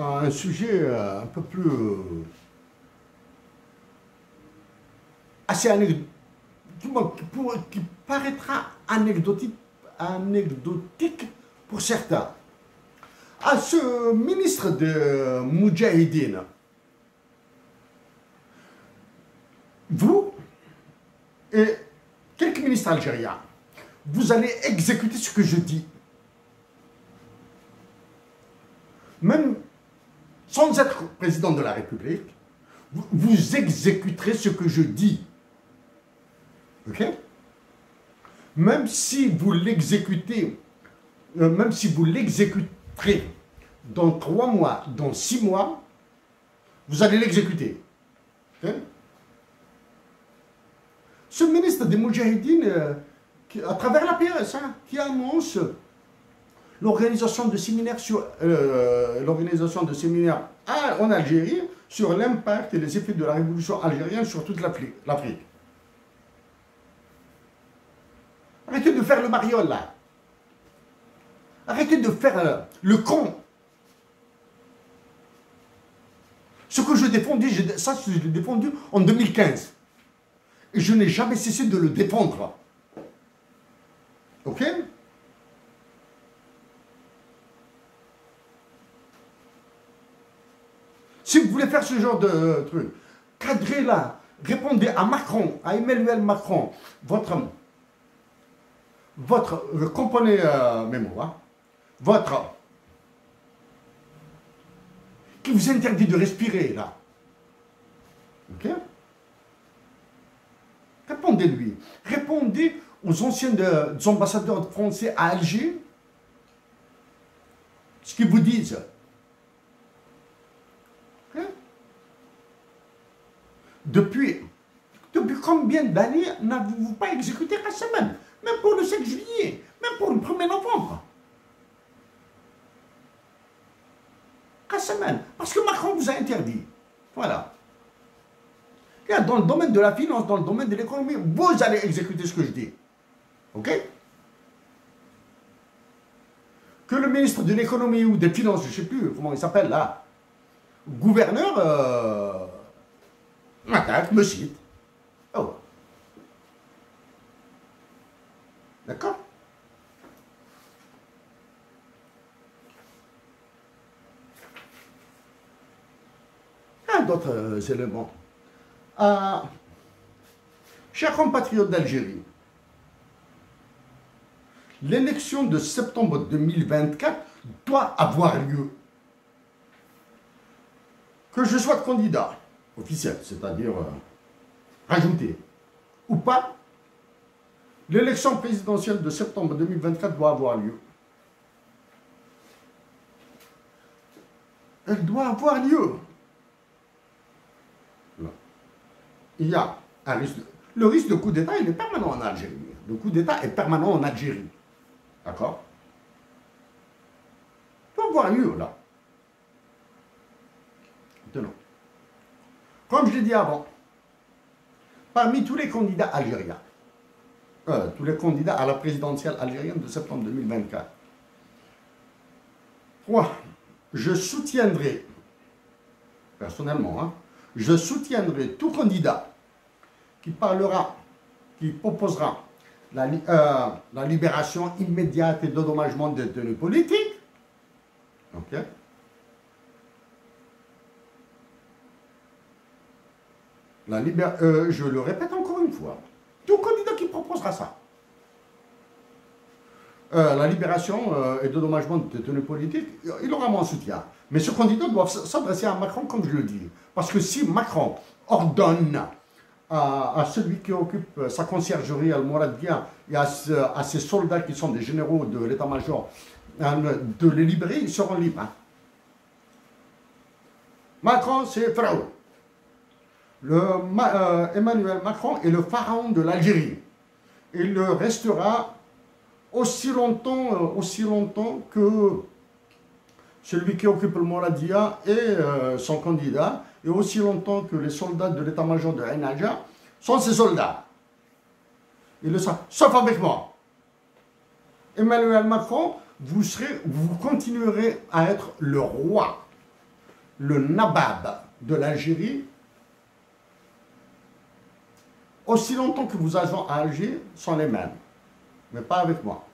à un sujet un peu plus assez anecdotique, qui paraîtra anecdotique pour certains. À ce ministre de Moudjahidines, vous et quelques ministres algériens, vous allez exécuter ce que je dis, même sans être président de la République, vous exécuterez ce que je dis. Ok? Même si vous l'exécutez, même si vous l'exécuterez dans 3 mois, dans 6 mois, vous allez l'exécuter. Okay? Ce ministre des Moudjahidines, à travers la PS, hein, qui annonce l'organisation de séminaires en Algérie sur l'impact et les effets de la révolution algérienne sur toute l'Afrique. Arrêtez de faire le mariole là. Arrêtez de faire le con. Ce que je défendais, ça je l'ai défendu en 2015. Et je n'ai jamais cessé de le défendre. Ok? Si vous voulez faire ce genre de truc, cadrez-la, répondez à Macron, à Emmanuel Macron, votre comprenez mes mots, hein, votre qui vous interdit de respirer là, ok? Répondez-lui, répondez aux anciens ambassadeurs français à Alger, ce qu'ils vous disent. Depuis combien d'années n'avez-vous pas exécuté Qassem? Même pour le 7 juillet, même pour le 1er novembre. Qassem, parce que Macron vous a interdit. Voilà. Là, dans le domaine de la finance, dans le domaine de l'économie, vous allez exécuter ce que je dis. Ok? Que le ministre de l'économie ou des finances, je ne sais plus comment il s'appelle là, gouverneur... m'attaque, me cite. Oh. D'accord? Ah, d'autres éléments. Chers compatriotes d'Algérie, l'élection de septembre 2024 doit avoir lieu. Que je sois candidat officiel, c'est-à-dire rajouté ou pas, l'élection présidentielle de septembre 2024 doit avoir lieu. Elle doit avoir lieu. Non. Il y a un risque. Le risque de coup d'État, il est permanent en Algérie. Le coup d'État est permanent en Algérie. D'accord? Il doit avoir lieu, là. Maintenant. Comme je l'ai dit avant, parmi tous les candidats algériens, tous les candidats à la présidentielle algérienne de septembre 2024, 3, je soutiendrai, personnellement, hein, je soutiendrai tout candidat qui parlera, qui proposera la libération immédiate et l'endommagement des détenus politiques. Okay. Je le répète encore une fois, tout candidat qui proposera ça. La libération et le dédommagement de détenus politiques, il aura mon soutien. Mais ce candidat doit s'adresser à Macron, comme je le dis. Parce que si Macron ordonne à celui qui occupe sa conciergerie, El Mouradia, et à ses soldats qui sont des généraux de l'état-major, de les libérer, ils seront libres. Hein. Macron, c'est fraude. Emmanuel Macron est le pharaon de l'Algérie. Il le restera aussi longtemps que celui qui occupe le Mouradia est son candidat, et aussi longtemps que les soldats de l'état-major de Enaja sont ses soldats. Ils le savent, sauf avec moi. Emmanuel Macron, vous continuerez à être le roi le nabab de l'Algérie, aussi longtemps que vous agissez à Alger, sont les mêmes, mais pas avec moi.